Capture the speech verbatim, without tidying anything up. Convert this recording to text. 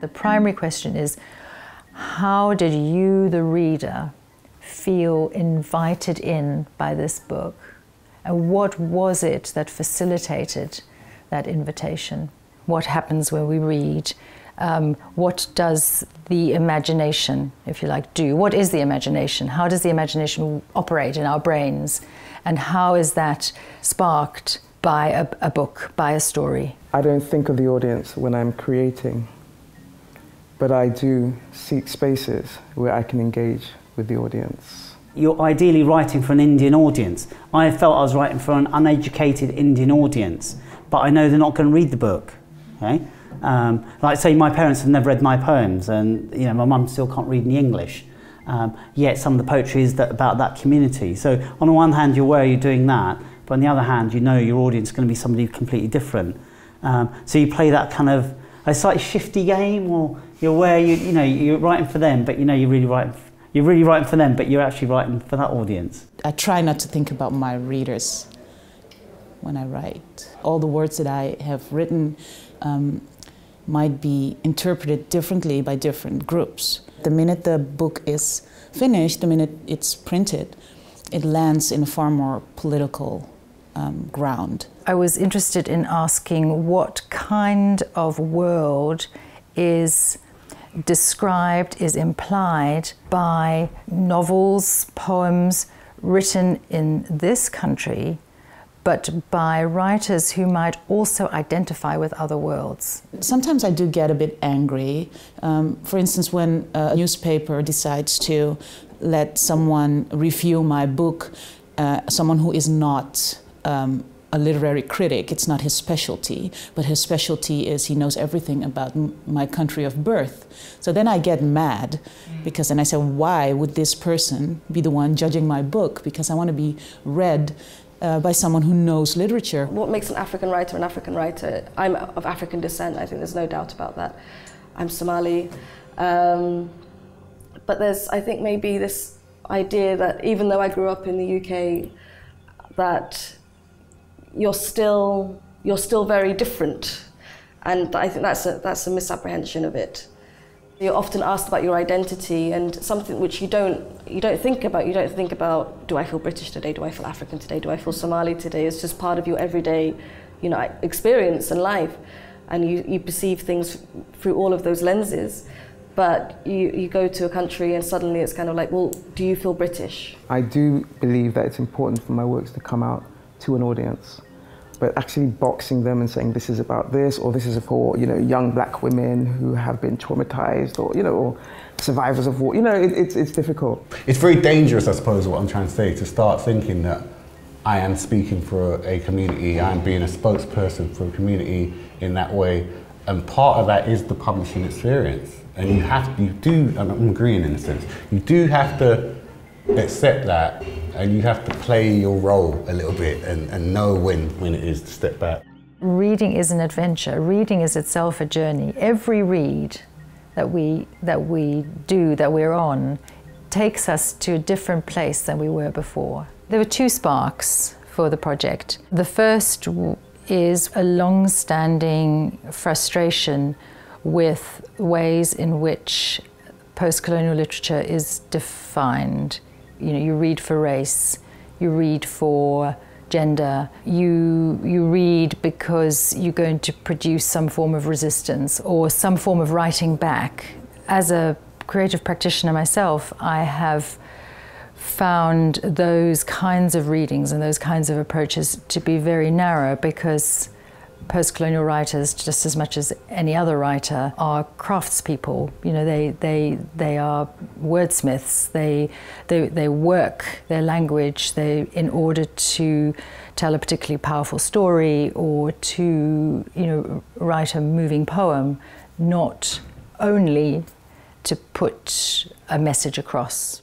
The primary question is, how did you, the reader, feel invited in by this book? And what was it that facilitated that invitation? What happens when we read? Um, what does the imagination, if you like, do? What is the imagination? How does the imagination operate in our brains? And how is that sparked by a, a book, by a story? I don't think of the audience when I'm creating. But I do seek spaces where I can engage with the audience. You're ideally writing for an Indian audience. I felt I was writing for an uneducated Indian audience, but I know they're not going to read the book. Okay? Um, like, say, my parents have never read my poems, and you know, my mum still can't read any English. Um, yet some of the poetry is that, about that community. So on the one hand, you're aware you're doing that, but on the other hand, you know your audience is going to be somebody completely different. Um, so you play that kind of a slightly shifty game, or you're aware you you know you're writing for them, but you know you're really writing you're really writing for them, but you're actually writing for that audience. I try not to think about my readers when I write. All the words that I have written um, might be interpreted differently by different groups. The minute the book is finished, the minute it's printed, it lands in a far more political Um, ground. I was interested in asking what kind of world is described, is implied by novels, poems written in this country, but by writers who might also identify with other worlds. Sometimes I do get a bit angry. Um, for instance, when a newspaper decides to let someone review my book, uh, someone who is not Um, a literary critic. It's not his specialty, but his specialty is he knows everything about m my country of birth. So then I get mad, because then I say, why would this person be the one judging my book? Because I want to be read uh, by someone who knows literature. What makes an African writer an African writer? I'm of African descent, I think there's no doubt about that. I'm Somali. Um, but there's, I think, maybe this idea that even though I grew up in the U K, that you're still, you're still very different. And I think that's a, that's a misapprehension of it. You're often asked about your identity, and something which you don't, you don't think about. You don't think about, do I feel British today? Do I feel African today? Do I feel Somali today? It's just part of your everyday you know, experience and life. And you, you perceive things through all of those lenses. But you, you go to a country and suddenly it's kind of like, well, do you feel British? I do believe that it's important for my works to come out to an audience, but actually boxing them and saying this is about this, or this is for you know young black women who have been traumatized, or you know or survivors of war. You know, it, it's it's difficult. It's very dangerous, I suppose, what I'm trying to say, to start thinking that I am speaking for a community, I am being a spokesperson for a community in that way, and part of that is the publishing experience. And you have to, you do, and I'm agreeing in a sense, you do have to accept that, and you have to play your role a little bit, and, and know when, when it is to step back. Reading is an adventure. Reading is itself a journey. Every read that we, that we do, that we're on, takes us to a different place than we were before. There were two sparks for the project. The first is a long-standing frustration with ways in which post-colonial literature is defined. You know, you read for race, you read for gender, you, you read because you're going to produce some form of resistance or some form of writing back. As a creative practitioner myself, I have found those kinds of readings and those kinds of approaches to be very narrow, because post-colonial writers, just as much as any other writer, are craftspeople. You know, they they they are wordsmiths. They they they work their language. They in order to tell a particularly powerful story, or to you know write a moving poem, not only to put a message across.